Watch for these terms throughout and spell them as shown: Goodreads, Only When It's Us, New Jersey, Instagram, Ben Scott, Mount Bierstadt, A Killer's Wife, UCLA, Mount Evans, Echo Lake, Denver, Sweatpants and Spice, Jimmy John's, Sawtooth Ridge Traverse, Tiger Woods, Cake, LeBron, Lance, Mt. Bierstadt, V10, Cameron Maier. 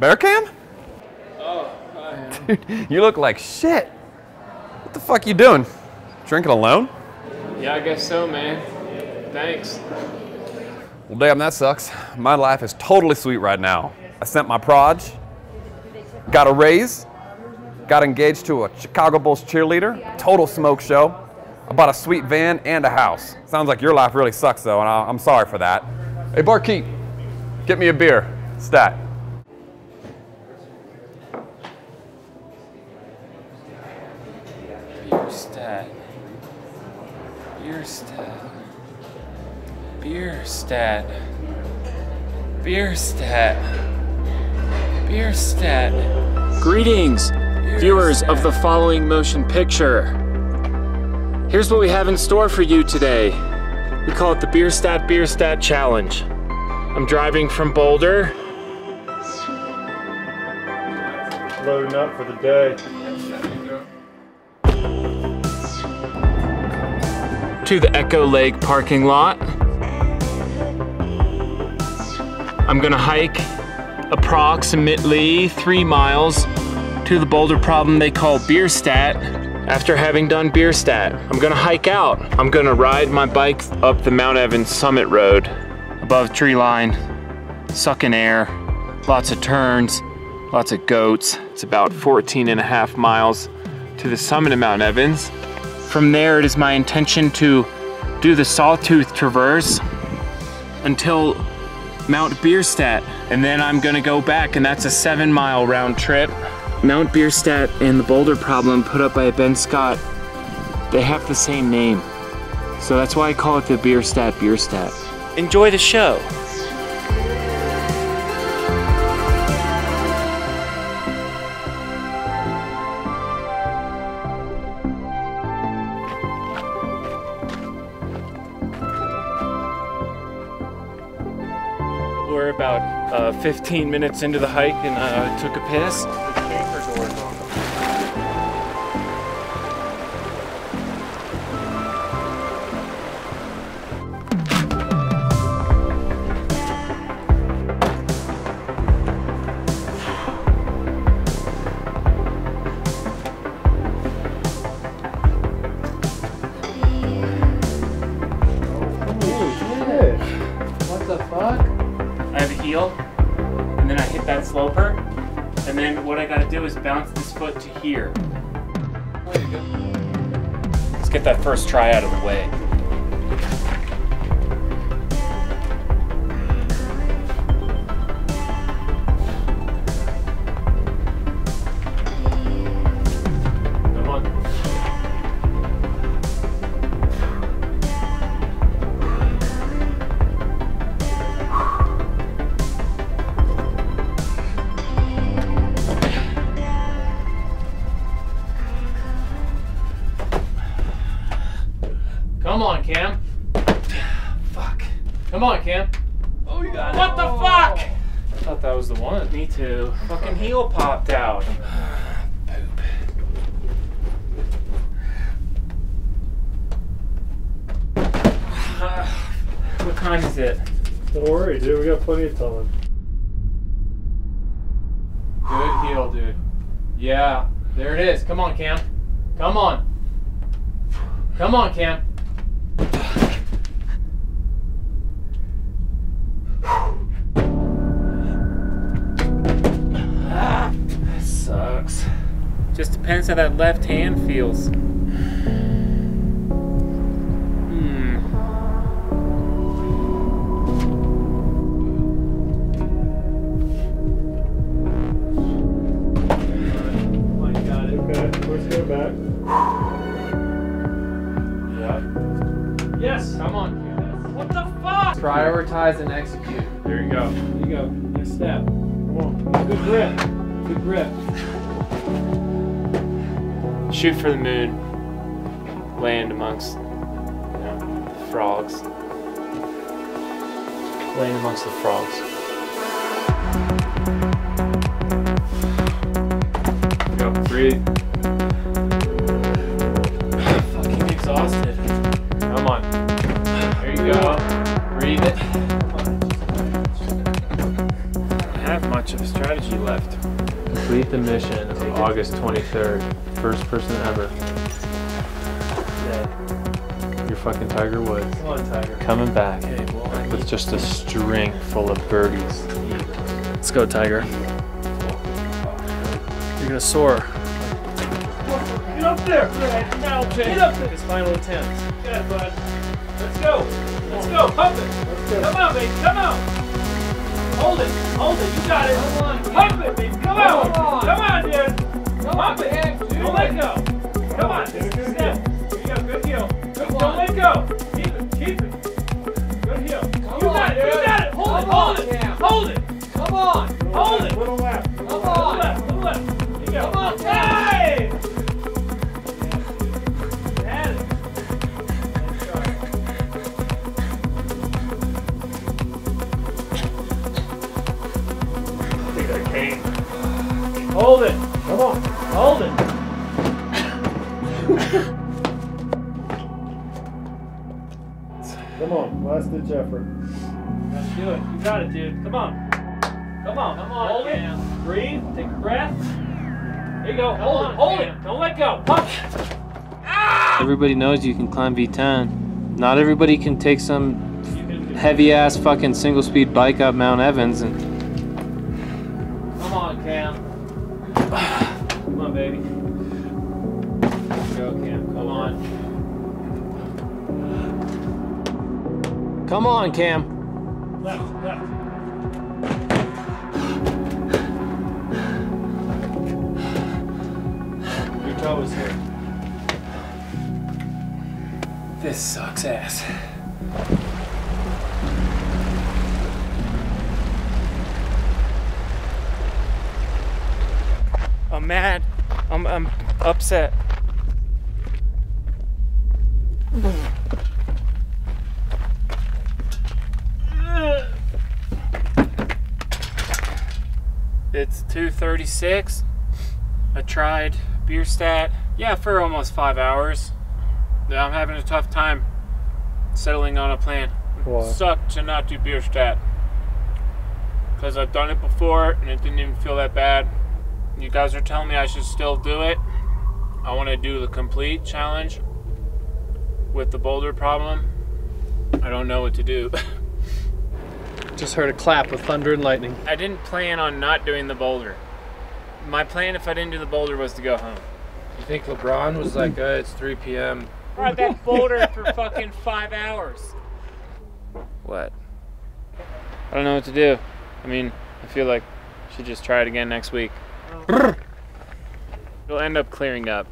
Bear cam? Oh, I am. Dude, you look like shit. What the fuck you doing? Drinking alone? Yeah, I guess so, man. Thanks. Well, damn, that sucks. My life is totally sweet right now. I sent my proj, got a raise, got engaged to a Chicago Bulls cheerleader, total smoke show. I bought a sweet van and a house. Sounds like your life really sucks though, and I'm sorry for that. Hey, barkeep, get me a beer, stat. Bierstadt. Greetings, viewers of the following motion picture. Here's what we have in store for you today. We call it the Bierstadt Challenge. I'm driving from Boulder. Loading up for the day. To the Echo Lake parking lot. I'm gonna hike approximately 3 miles to the boulder problem they call Bierstadt. After having done Bierstadt, I'm gonna hike out. I'm gonna ride my bike up the Mount Evans summit road above tree line, sucking air, lots of turns, lots of goats. It's about 14 and a half miles to the summit of Mount Evans. From there, it is my intention to do the Sawtooth Traverse until Mount Bierstadt. And then I'm gonna go back, and that's a 7 mile round trip. Mount Bierstadt and the boulder problem put up by Ben Scott, they have the same name. So that's why I call it the Bierstadt. Enjoy the show. We're about 15 minutes into the hike and I took a piss. And then I hit that sloper, and then what I gotta do is bounce this foot to here. There you go. Let's get that first try out of the way. Come on, Cam. Fuck. Come on, Cam. Oh, you got it. What the fuck? I thought that was the one. Me too. Fucking heel popped out. Poop. What time is it? Don't worry, dude. We got plenty of time. Good heel, dude. Yeah. There it is. Come on, Cam. Come on. Come on, Cam. Just depends how that left hand feels. I got it. Okay, let's go back. Yeah. Yes. Come on. What the fuck? Prioritize and execute. There you go. There you go. Next step. Come on. Good grip. Good grip. Shoot for the moon, land amongst the frogs. Land amongst the frogs. Go, breathe. I'm fucking exhausted. Come on. There you go. Breathe it. I don't have much of strategy left. Complete the mission on August 23rd. First person ever. Yeah. You're fucking Tiger Woods. Come on, Tiger. Coming back with just a string full of birdies. Let's go, Tiger. You're gonna soar. Get up there! Get up there! His final attempt. Yeah, bud. Let's go! Let's go! Pump it! Come on, baby! Come on! Hold it! Hold it! You got it! Pump it, baby! Come on! Come on, dude! Pump it! Don't let go! Come on! Step! You got a good heel. Don't let go! Keep it! Keep it! Good heel. You got it! You got it! Hold it! Hold it! Hold it! Come on! Hold it! Little left! Come on! Little left! There you go! Come on! Hey! Hold it! Come on! Hold it! Come on, last ditch effort. Let's do it. You got it, dude. Come on. Come on. Come on. Hold it. Breathe. Take a breath. There you go. Hold it. Hold it. Don't let go. Punch. Everybody knows you can climb V10. Not everybody can take some heavy ass fucking single speed bike up Mount Evans and. Come on, Cam. Come on, baby. Go, Cam. Come on. Come on, Cam. Left, left. Your toe is here. This sucks ass. I'm mad. I'm upset. It's 2:36. I tried Bierstadt, for almost 5 hours. I'm having a tough time settling on a plan. It sucked to not do Bierstadt because I've done it before and it didn't even feel that bad. You guys are telling me I should still do it. I want to do the complete challenge with the boulder problem. I don't know what to do. Just heard a clap of thunder and lightning. I didn't plan on not doing the boulder. My plan if I didn't do the boulder was to go home. You think LeBron was like, it's 3 p.m. We're at that boulder for fucking 5 hours. What? I don't know what to do. I mean, I feel like I should just try it again next week. It'll end up clearing up.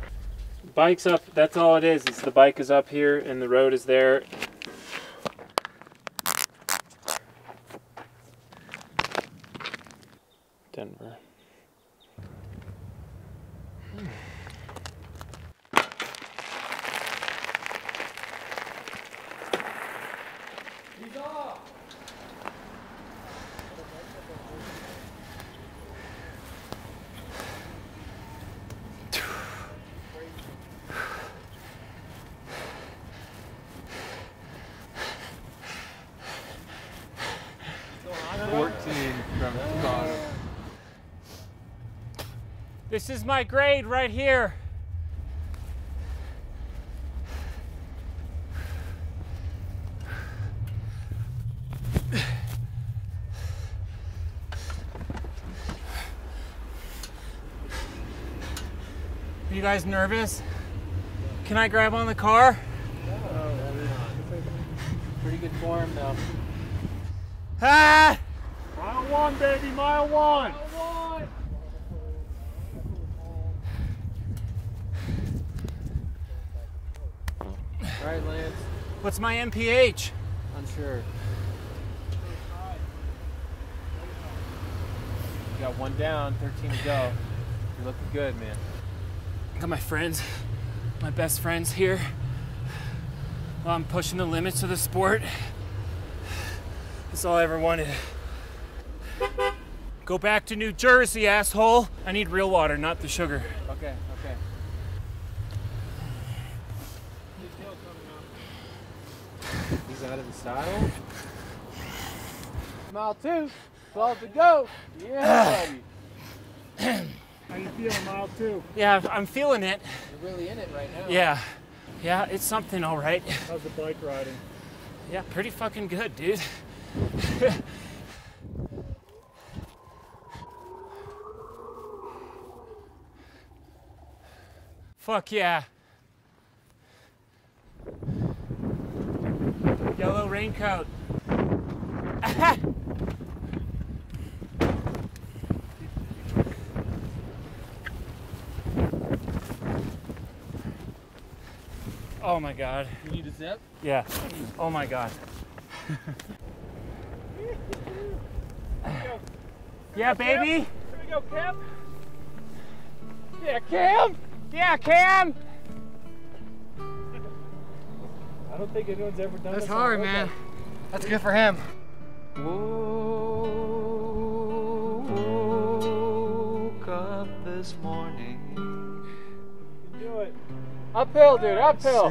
Bike's up, that's all it is the bike is up here and the road is there. Denver. This is my grade right here. Are you guys nervous? Can I grab on the car? Oh, pretty good form though. Ah! Mile one, baby, mile one. All right, Lance. What's my MPH? Unsure. You got one down, 13 to go. You're looking good, man. I got my friends, my best friends here. Well, I'm pushing the limits of the sport. That's all I ever wanted. Go back to New Jersey, asshole. I need real water, not the sugar. Okay, okay. He's out of the saddle. Mile two. 12 to go. Yeah, buddy. How you feeling, mile two? Yeah, I'm feeling it. You're really in it right now. Yeah. Yeah, it's something, all right. How's the bike riding? Yeah, pretty fucking good, dude. Fuck yeah. Yellow raincoat. Oh my god. You need a zip? Yeah. Oh my god. Go. Yeah, baby. Here we go, Cam. Yeah, Cam. Yeah, Cam. I don't think anyone's ever done that. That's hard, man. That's good for him. Woke up this morning. You can do it. Uphill, dude, uphill.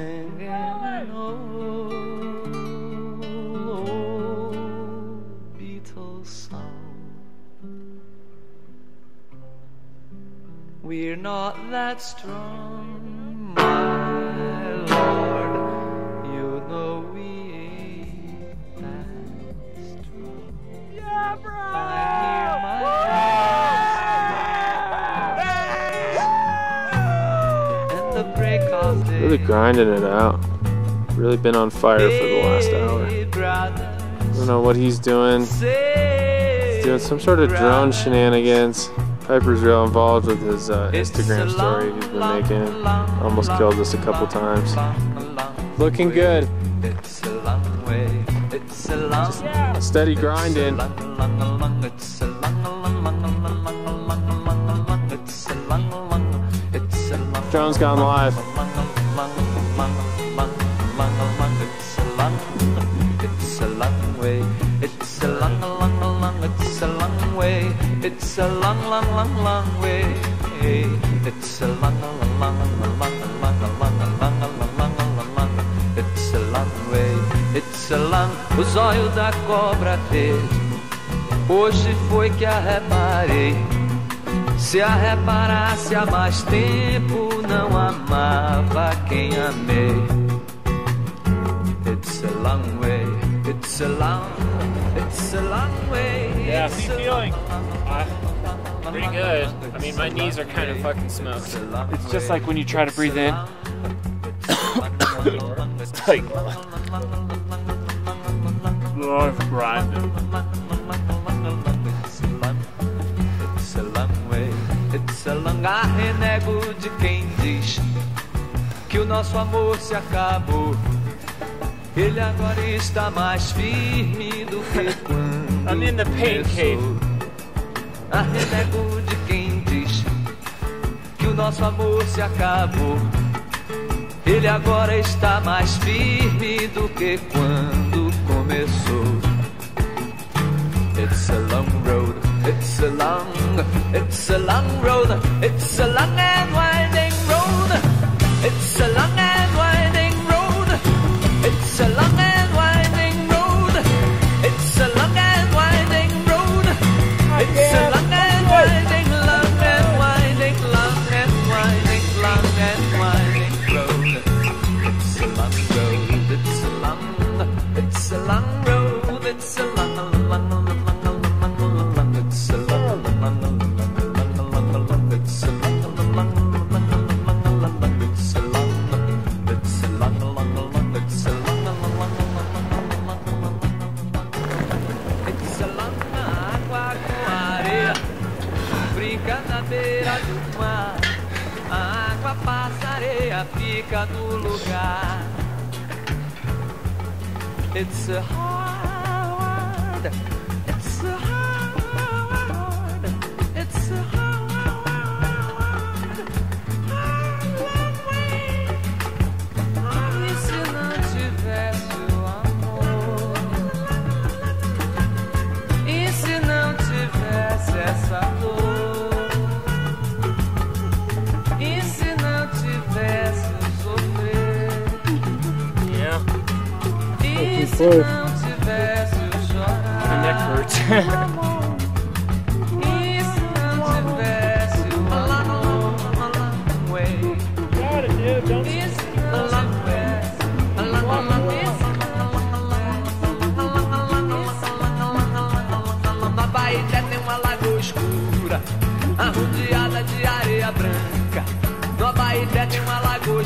We're not that strong, my Lord. You know we ain't that strong. Yeah, bro! Yeah! Really grinding it out. Really been on fire for the last hour. I don't know what he's doing. He's doing some sort of drone shenanigans. Piper's real involved with his Instagram story he's been making. Almost killed us a couple times. Looking good. Just steady grinding. Drone's gone live. It's a long way. It's a long, long, long, it's a long way. It's a long, long, long, long way. It's a long, long, long, long, long, long, long, long, long, long. It's a long way. It's a long. Os olhos da cobra mesmo. Hoje foi que a reparei. Se a reparasse há mais tempo, não amava quem amei. It's a long way. It's a long. It's a long way. Yeah, how are you feeling? Pretty good. I mean, my knees are kind of fucking smoked. It's just like when you try to breathe in. It's like... Lord, grinding. It's a long way. It's a long way. I renego de quem diz que o nosso amor se acabou. Ele agora está mais firme do que quando I'm in the pain cave. A renego de quem diz que o nosso amor se acabou. Ele agora está mais firme do que quando começou. It's a long road, it's a long road, it's a long and winding road, it's a long and winding road, it's a long and winding road, it's a long and winding road, it's a long and winding, long and winding, long and winding road. It's a long road, it's a long road, it's a long, it's a long, it's a long. A água passa, a areia fica no lugar. It's a hard, it's a hard, it's a hard, hard way. E se não tivesse o amor? E se não tivesse essa dor? My neck hurts.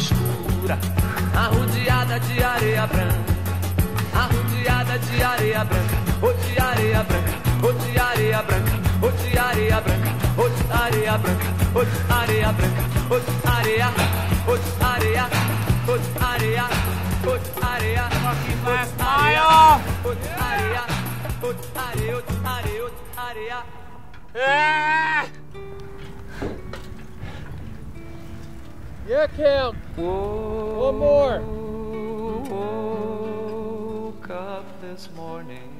escura, arrodeada de areia branca, arrodeada de areia branca, ou de areia branca, ou de areia branca, ou de areia branca, ou de areia branca, ou de areia branca, ou de areia, ou de areia, ou de areia, ou de areia, ou de areia, ou de areia, ou de areia, ou de areia. Yeah, Cam. One more. Woke up this morning,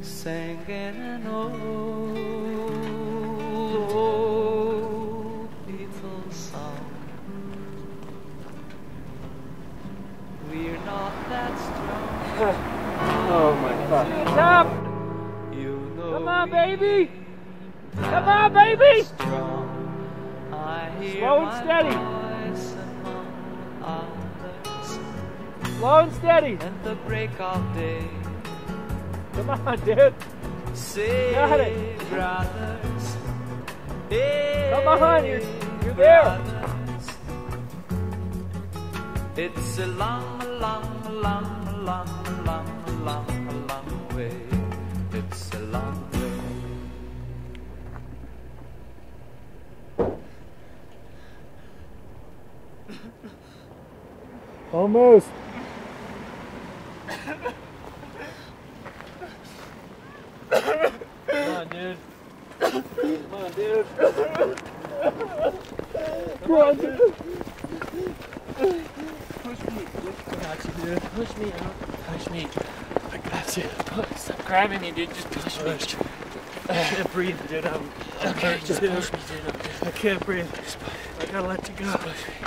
singing an old Beatles song. We're not that strong. Oh my God! Stop! You know. Come on, baby! Come on, baby! Strong. Slow and steady. Slow and steady. At the break of day. Come on, dude. Say, got it. Brothers, hey, come on, you're there. It's a long, long, long, long, long, long, long way. It's a long way. Almost. Come on, dude. Come on, dude. Come on, dude. Push me. I got you, dude. Push me out. Push me. I got you. Push. Stop grabbing me, dude. Just push me. I can't breathe, dude. I'm okay, just push me, dude. I can't breathe. I gotta let you go. Just push me.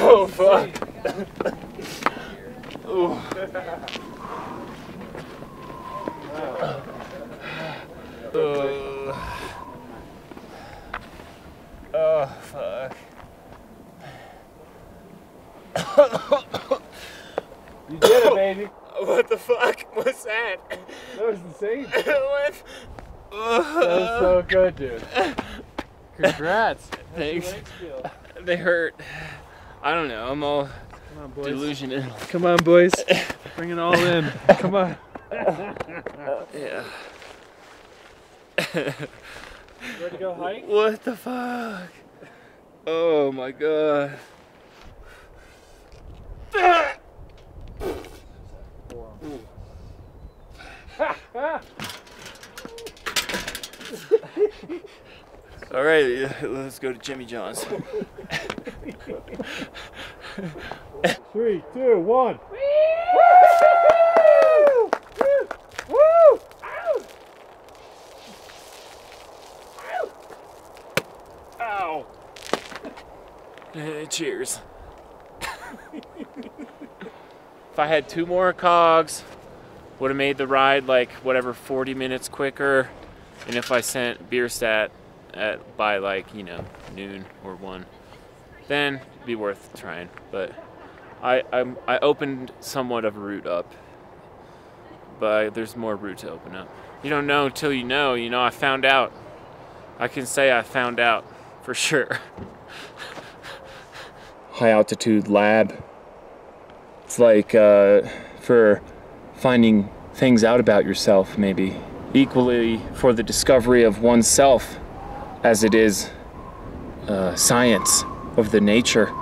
Oh fuck! Oh fuck! You did it, baby. What the fuck was that? That was insane. What? That was so good, dude. Congrats. Thanks. They hurt. I don't know, I'm all delusional. Come on, boys. Bring it all in. Come on. Yeah. You ready to go hike? What the fuck? Oh my God. All right, let's go to Jimmy John's. 3, 2, 1. Woo! Woo! Woo! Ow! Ow! Ow! Cheers. If I had 2 more cogs, would have made the ride like whatever 40 minutes quicker. And if I sent Bierstadt by like, you know, noon or 1, then it'd be worth trying. But I opened somewhat of a route up, but there's more route to open up. You don't know till you know. You know, I found out I can say I found out for sure. High altitude lab. It's like for finding things out about yourself, maybe. Equally for the discovery of oneself as it is science of the nature.